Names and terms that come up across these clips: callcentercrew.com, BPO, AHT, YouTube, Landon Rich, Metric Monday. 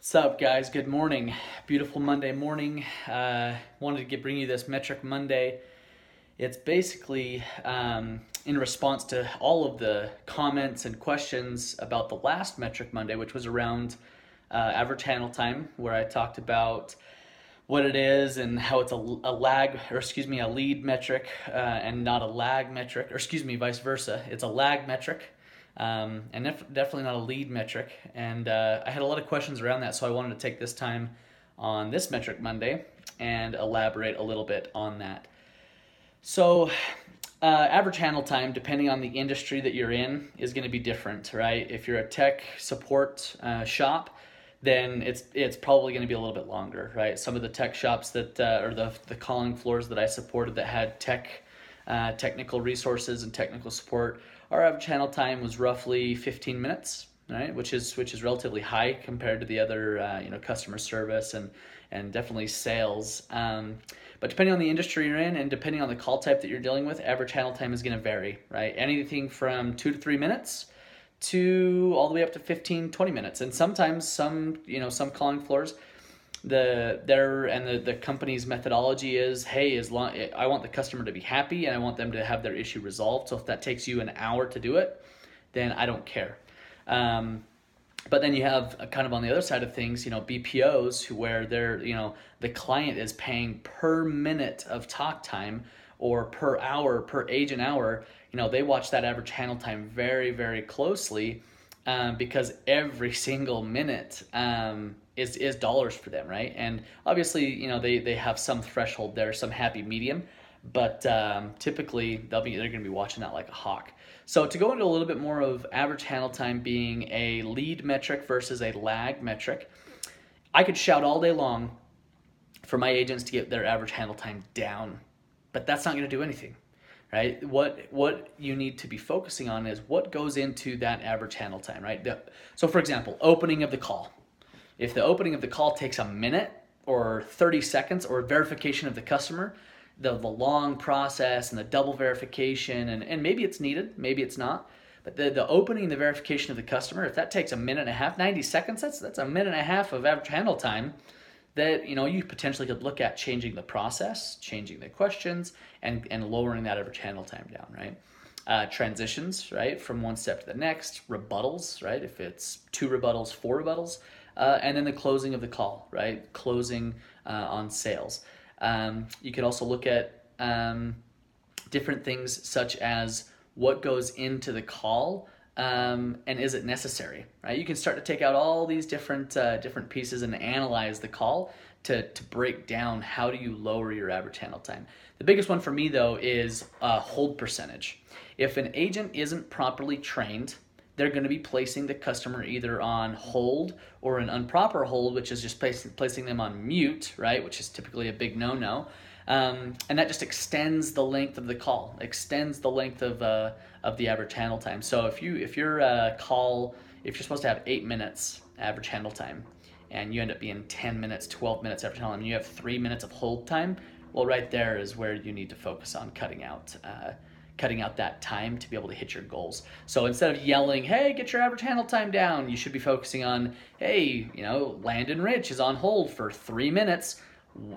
What's up, guys? Good morning. Beautiful Monday morning. Wanted to bring you this Metric Monday. It's basically in response to all of the comments and questions about the last Metric Monday, which was around average handle time, where I talked about what it is and how it's a lead metric and not a lag metric, or excuse me, vice versa. It's a lag metric. And definitely not a lead metric. And I had a lot of questions around that, so I wanted to take this time on this Metric Monday and elaborate a little bit on that. So average handle time, depending on the industry that you're in, is going to be different, right? If you're a tech support shop, then it's probably going to be a little bit longer, right? Some of the tech shops that, or the calling floors that I supported that had technical resources and technical support, our average handle time was roughly 15 minutes, right? Which is relatively high compared to the other, customer service and definitely sales. But depending on the industry you're in and depending on the call type that you're dealing with, average handle time is going to vary, right? Anything from 2 to 3 minutes to all the way up to 15, 20 minutes. And sometimes some calling floors, the company's methodology is, hey, I want the customer to be happy and I want them to have their issue resolved. So if that takes you an hour to do it, then I don't care. But then you have kind of on the other side of things, BPOs where they're, the client is paying per minute of talk time or per hour, per agent hour. They watch that average handle time very, very closely because every single minute is dollars for them, right? And obviously, they have some threshold there, some happy medium, but typically they're going to be watching that like a hawk. So to go into a little bit more of average handle time being a lead metric versus a lag metric, I could shout all day long for my agents to get their average handle time down, but that's not going to do anything, right? What you need to be focusing on is what goes into that average handle time, right? So for example, opening of the call. If the opening of the call takes a minute or 30 seconds or verification of the customer, the long process and the double verification, and maybe it's needed, maybe it's not, but the opening and the verification of the customer, if that takes a minute and a half, 90 seconds, that's a minute and a half of average handle time that you potentially could look at changing the process, changing the questions, and lowering that average handle time down, right? Transitions, right, from one step to the next, rebuttals, right, if it's 2 rebuttals, 4 rebuttals, and then the closing of the call, right? Closing on sales. You could also look at different things such as what goes into the call and is it necessary, right? You can start to take out all these different pieces and analyze the call to break down how do you lower your average handle time. The biggest one for me though is hold percentage. If an agent isn't properly trained, they're going to be placing the customer either on hold or an improper hold, which is just placing them on mute, right? Which is typically a big no-no. And that just extends the length of the call, extends the length of the average handle time. So if you're supposed to have 8 minutes average handle time and you end up being 10 minutes, 12 minutes average handle time, and you have 3 minutes of hold time, well, right there is where you need to focus on cutting out that time to be able to hit your goals. So instead of yelling, hey, get your average handle time down, you should be focusing on, hey, Landon Rich is on hold for 3 minutes.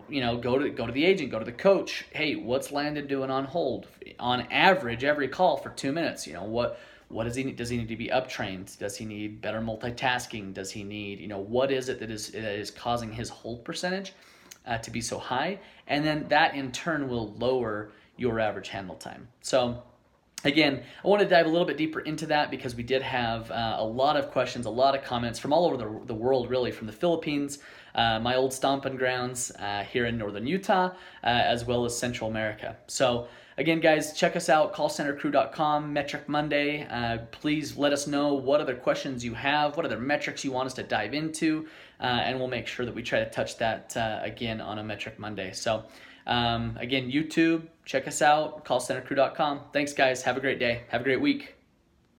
Go to the agent, go to the coach. Hey, what's Landon doing on hold? On average, every call for 2 minutes. What does he need? Does he need to be up-trained? Does he need better multitasking? Does he need, what is it that is causing his hold percentage to be so high? And then that in turn will lower your average handle time. So again, I want to dive a little bit deeper into that because we did have a lot of questions, a lot of comments from all over the world, really, from the Philippines, my old stomping grounds here in northern Utah, as well as Central America. So again, guys, check us out, callcentercrew.com, Metric Monday. Please let us know what other questions you have, what other metrics you want us to dive into, and we'll make sure that we try to touch that again on a Metric Monday. So again, YouTube, check us out, callcentercrew.com. Thanks, guys. Have a great day. Have a great week.